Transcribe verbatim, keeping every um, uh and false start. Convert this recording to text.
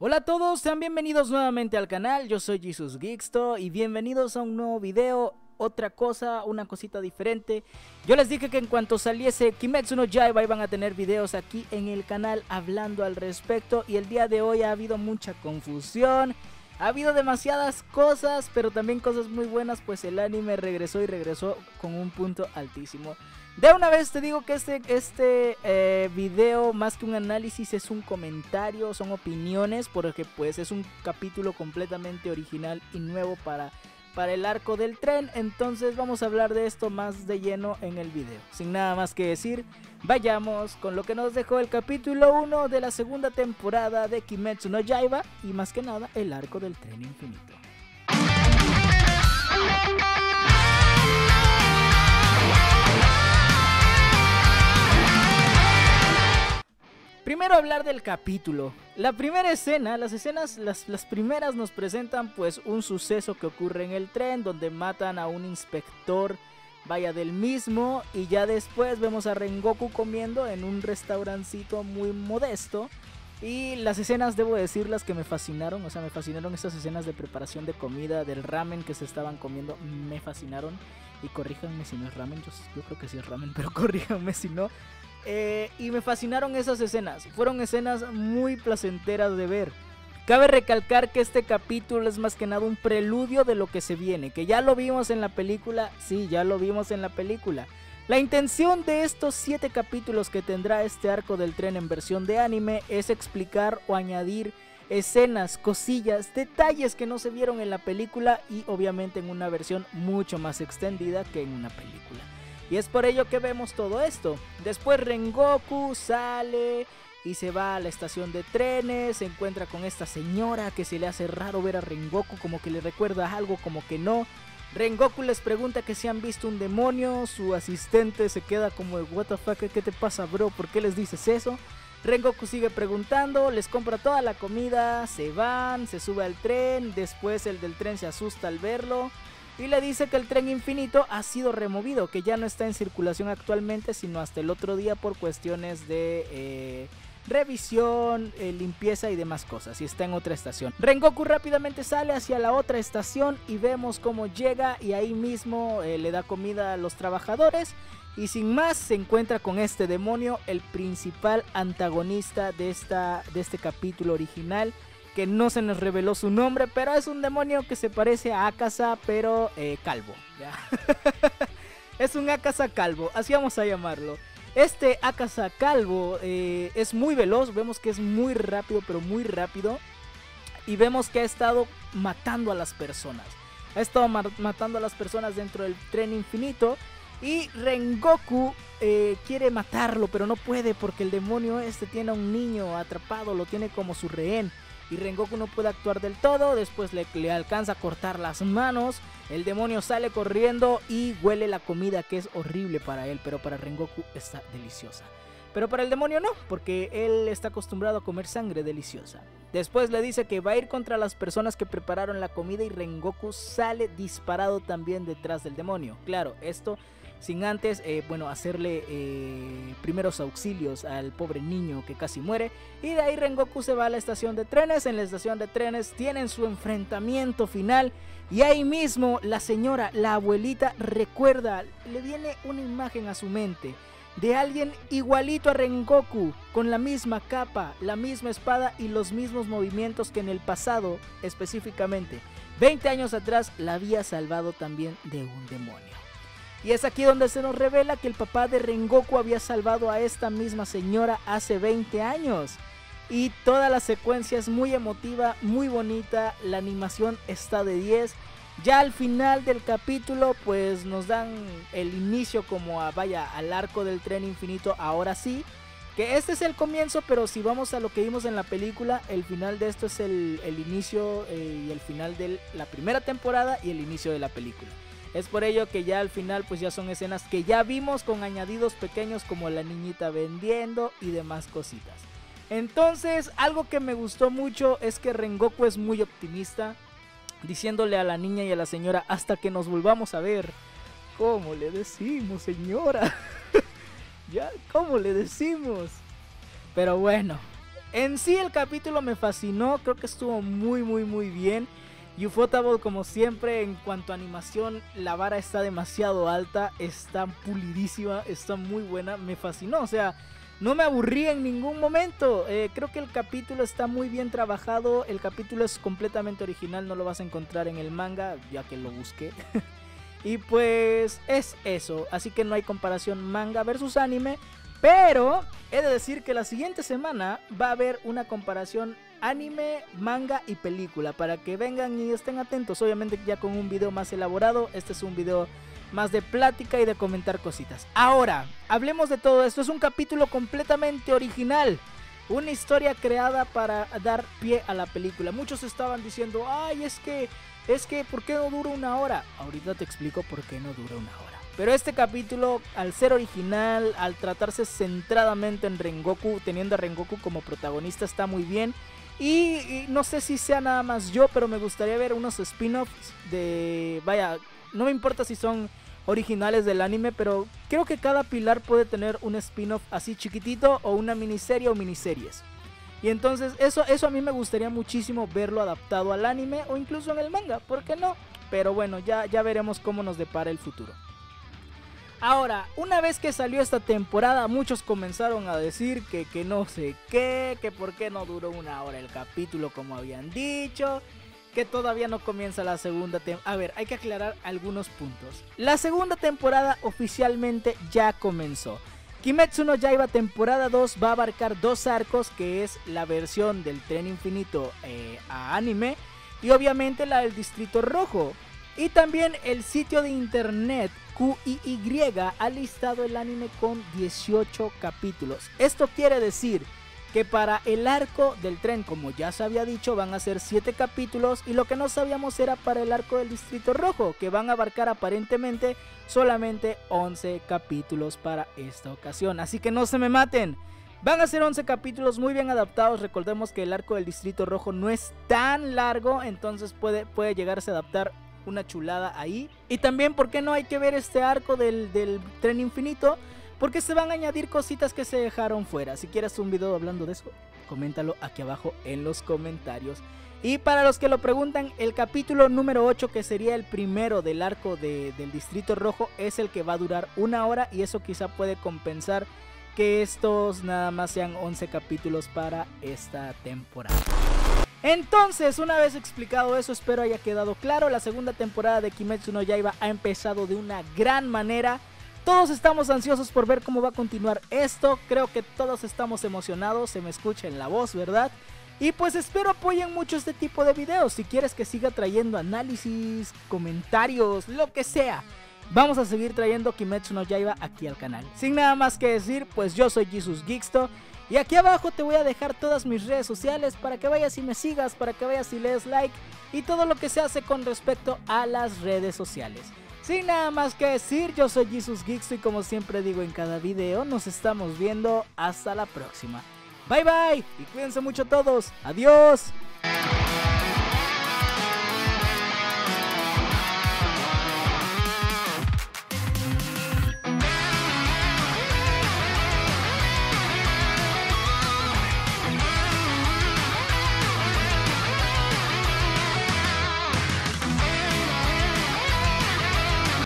Hola a todos, sean bienvenidos nuevamente al canal, yo soy Jesus Geeksto y bienvenidos a un nuevo video, otra cosa, una cosita diferente. Yo les dije que en cuanto saliese Kimetsu no Yaiba iban a tener videos aquí en el canal hablando al respecto, y el día de hoy ha habido mucha confusión, ha habido demasiadas cosas, pero también cosas muy buenas, pues el anime regresó y regresó con un punto altísimo. De una vez te digo que este, este eh, video, más que un análisis, es un comentario, son opiniones, porque pues es un capítulo completamente original y nuevo para, para el arco del tren. Entonces vamos a hablar de esto más de lleno en el video. Sin nada más que decir, vayamos con lo que nos dejó el capítulo uno de la segunda temporada de Kimetsu no Yaiba, y más que nada el arco del tren infinito. Primero hablar del capítulo. La primera escena, las escenas, las, las primeras nos presentan pues un suceso que ocurre en el tren, donde matan a un inspector, vaya, del mismo, y ya después vemos a Rengoku comiendo en un restaurancito muy modesto. Y las escenas, debo decirlas, que me fascinaron, o sea, me fascinaron estas escenas de preparación de comida, del ramen que se estaban comiendo, me fascinaron. Y corríjanme si no es ramen, yo, yo creo que sí es ramen, pero corríjanme si no. Eh, y me fascinaron esas escenas, fueron escenas muy placenteras de ver. Cabe recalcar que este capítulo es más que nada un preludio de lo que se viene, que ya lo vimos en la película, sí, ya lo vimos en la película. La intención de estos siete capítulos que tendrá este arco del tren en versión de anime es explicar o añadir escenas, cosillas, detalles que no se vieron en la película, y obviamente en una versión mucho más extendida que en una película. Y es por ello que vemos todo esto. Después Rengoku sale y se va a la estación de trenes, se encuentra con esta señora que se le hace raro ver a Rengoku, como que le recuerda algo, como que no. Rengoku les pregunta que si han visto un demonio, su asistente se queda como de what the fuck, ¿qué te pasa, bro? ¿Por qué les dices eso? Rengoku sigue preguntando, les compra toda la comida, se van, se sube al tren, después el del tren se asusta al verlo. Y le dice que el tren infinito ha sido removido, que ya no está en circulación actualmente, sino hasta el otro día por cuestiones de eh, revisión, eh, limpieza y demás cosas, y está en otra estación. Rengoku rápidamente sale hacia la otra estación y vemos cómo llega, y ahí mismo eh, le da comida a los trabajadores. Y sin más se encuentra con este demonio, el principal antagonista de, esta, de este capítulo original, que no se nos reveló su nombre, pero es un demonio que se parece a Akaza, pero eh, calvo. Es un Akaza calvo, así vamos a llamarlo. Este Akaza calvo eh, es muy veloz, vemos que es muy rápido, pero muy rápido. Y vemos que ha estado matando a las personas. Ha estado ma matando a las personas dentro del tren infinito. Y Rengoku eh, quiere matarlo, pero no puede porque el demonio este tiene a un niño atrapado, lo tiene como su rehén. Y Rengoku no puede actuar del todo, después le, le alcanza a cortar las manos, el demonio sale corriendo y huele la comida, que es horrible para él, pero para Rengoku está deliciosa. Pero para el demonio no, porque él está acostumbrado a comer sangre deliciosa. Después le dice que va a ir contra las personas que prepararon la comida, y Rengoku sale disparado también detrás del demonio. Claro, esto sin antes, eh, bueno, hacerle eh, primeros auxilios al pobre niño que casi muere. Y de ahí Rengoku se va a la estación de trenes. En la estación de trenes tienen su enfrentamiento final. Y ahí mismo la señora, la abuelita, recuerda, le viene una imagen a su mente de alguien igualito a Rengoku, con la misma capa, la misma espada y los mismos movimientos que en el pasado, específicamente veinte años atrás, la había salvado también de un demonio. Y es aquí donde se nos revela que el papá de Rengoku había salvado a esta misma señora hace veinte años. Y toda la secuencia es muy emotiva, muy bonita, la animación está de diez. Ya al final del capítulo pues nos dan el inicio como a, vaya, al arco del tren infinito, ahora sí. Que este es el comienzo, pero si vamos a lo que vimos en la película, el final de esto es el, el inicio eh, y el final de la primera temporada y el inicio de la película. Es por ello que ya al final pues ya son escenas que ya vimos, con añadidos pequeños como la niñita vendiendo y demás cositas. Entonces, algo que me gustó mucho es que Rengoku es muy optimista, diciéndole a la niña y a la señora: hasta que nos volvamos a ver. ¿Cómo le decimos, señora? ¿Ya? ¿Cómo le decimos? Pero bueno, En sí el capítulo me fascinó, creo que estuvo muy muy muy bien. Ufotable, como siempre, en cuanto a animación, la vara está demasiado alta, está pulidísima, está muy buena, me fascinó, o sea, no me aburrí en ningún momento. Eh, creo que el capítulo está muy bien trabajado, el capítulo es completamente original, no lo vas a encontrar en el manga, ya que lo busqué. Y pues es eso, así que no hay comparación manga versus anime, pero he de decir que la siguiente semana va a haber una comparación anime, manga y película, para que vengan y estén atentos, obviamente ya con un video más elaborado. Este es un video más de plática y de comentar cositas. Ahora, hablemos de todo esto. Es un capítulo completamente original, una historia creada para dar pie a la película. Muchos estaban diciendo, ay, es que, es que, ¿por qué no dura una hora? Ahorita te explico por qué no dura una hora. Pero este capítulo, al ser original, al tratarse centradamente en Rengoku, teniendo a Rengoku como protagonista, está muy bien. Y, y no sé si sea nada más yo, pero me gustaría ver unos spin-offs de... Vaya, no me importa si son originales del anime, pero creo que cada pilar puede tener un spin-off así chiquitito, o una miniserie o miniseries. Y entonces eso, eso a mí me gustaría muchísimo verlo adaptado al anime o incluso en el manga, ¿por qué no? Pero bueno, ya, ya veremos cómo nos depara el futuro. Ahora, una vez que salió esta temporada, muchos comenzaron a decir que, que no sé qué, que por qué no duró una hora el capítulo como habían dicho, que todavía no comienza la segunda temporada. A ver, hay que aclarar algunos puntos. La segunda temporada oficialmente ya comenzó. Kimetsu no Yaiba temporada dos va a abarcar dos arcos, que es la versión del tren infinito eh, a anime, y obviamente la del distrito rojo. Y también el sitio de internet Q I Y ha listado el anime con dieciocho capítulos. Esto quiere decir que para el arco del tren, como ya se había dicho, van a ser siete capítulos. Y lo que no sabíamos era para el arco del distrito rojo, que van a abarcar aparentemente solamente once capítulos para esta ocasión. Así que no se me maten. Van a ser once capítulos muy bien adaptados. Recordemos que el arco del distrito rojo no es tan largo, entonces puede, puede llegarse a adaptar una chulada ahí. Y también, ¿por qué no hay que ver este arco del, del tren infinito? Porque se van a añadir cositas que se dejaron fuera. Si quieres un video hablando de eso, coméntalo aquí abajo en los comentarios. Y para los que lo preguntan, el capítulo número ocho, que sería el primero del arco de, del distrito rojo, es el que va a durar una hora. Y eso quizá puede compensar que estos nada más sean once capítulos para esta temporada. Entonces, una vez explicado eso, espero haya quedado claro. La segunda temporada de Kimetsu no Yaiba ha empezado de una gran manera. Todos estamos ansiosos por ver cómo va a continuar esto. Creo que todos estamos emocionados, se me escucha en la voz, ¿verdad? Y pues espero apoyen mucho este tipo de videos. Si quieres que siga trayendo análisis, comentarios, lo que sea, vamos a seguir trayendo Kimetsu no Yaiba aquí al canal. Sin nada más que decir, pues yo soy Jesus Geeksto. Y aquí abajo te voy a dejar todas mis redes sociales para que vayas y me sigas, para que vayas y le des like y todo lo que se hace con respecto a las redes sociales. Sin nada más que decir, yo soy Jesus Geeksto y como siempre digo en cada video, nos estamos viendo hasta la próxima. Bye bye y cuídense mucho todos. Adiós.